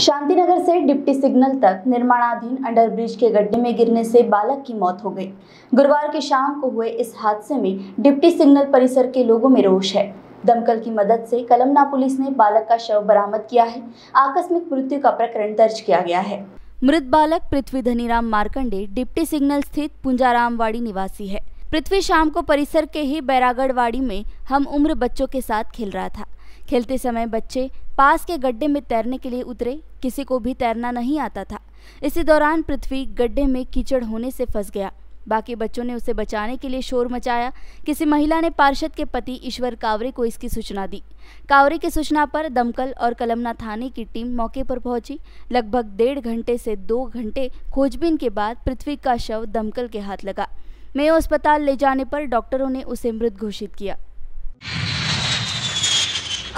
शांतिनगर से deputy signal तक निर्माणाधीन अंडरब्रिज के गड्ढे में गिरने से बालक की मौत हो गई। गुरुवार की शाम को हुए इस हादसे में डिप्टी सिग्नल परिसर के लोगों में रोष है। दमकल की मदद से कलमना पुलिस ने बालक का शव बरामद किया है। आकस्मिक मृत्यु का प्रकरण दर्ज किया गया है। मृत बालक पृथ्वी धनी राम मारकंडे डिप्टी सिग्नल स्थित पुंजारामवाड़ी निवासी है। पृथ्वी शाम को परिसर के ही बैरागढ़वाड़ी में हम उम्र बच्चों के साथ खेल रहा था। खेलते समय बच्चे पास के गड्ढे में तैरने के लिए उतरे। किसी को भी तैरना नहीं आता था। इसी दौरान पृथ्वी गड्ढे में कीचड़ होने से फंस गया। बाकी बच्चों ने उसे बचाने के लिए शोर मचाया। किसी महिला ने पार्षद के पति ईश्वर कांवरे को इसकी सूचना दी। कांवरे की सूचना पर दमकल और कलमना थाने की टीम मौके पर पहुंची। लगभग 1.5 घंटे से 2 घंटे खोजबीन के बाद पृथ्वी का शव दमकल के हाथ लगा। मेयो अस्पताल ले जाने पर डॉक्टरों ने उसे मृत घोषित किया।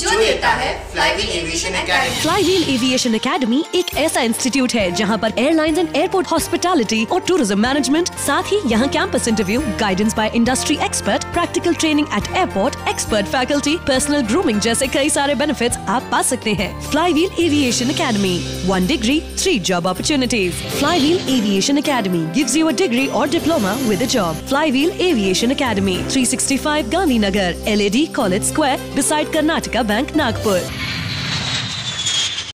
जो देता है fly wheel aviation academy. Fly wheel aviation academy एक ऐसा इंस्टीट्यूट है जहां पर एयरलाइंस एंड एयरपोर्ट हॉस्पिटैलिटी और टूरिज्म मैनेजमेंट, साथ ही यहां campus interview, guidance by industry expert, practical training at airport, expert faculty, personal grooming जैसे कई सारे बेनिफिट्स आप पा सकते हैं। Fly wheel aviation Academy, 1 degree 3 job opportunities. Fly wheel aviation academy gives you a degree और diploma with a job. Fly wheel aviation Academy, 365 Gandhinagar, LAD college square, beside Karnataka bank, Nagpur.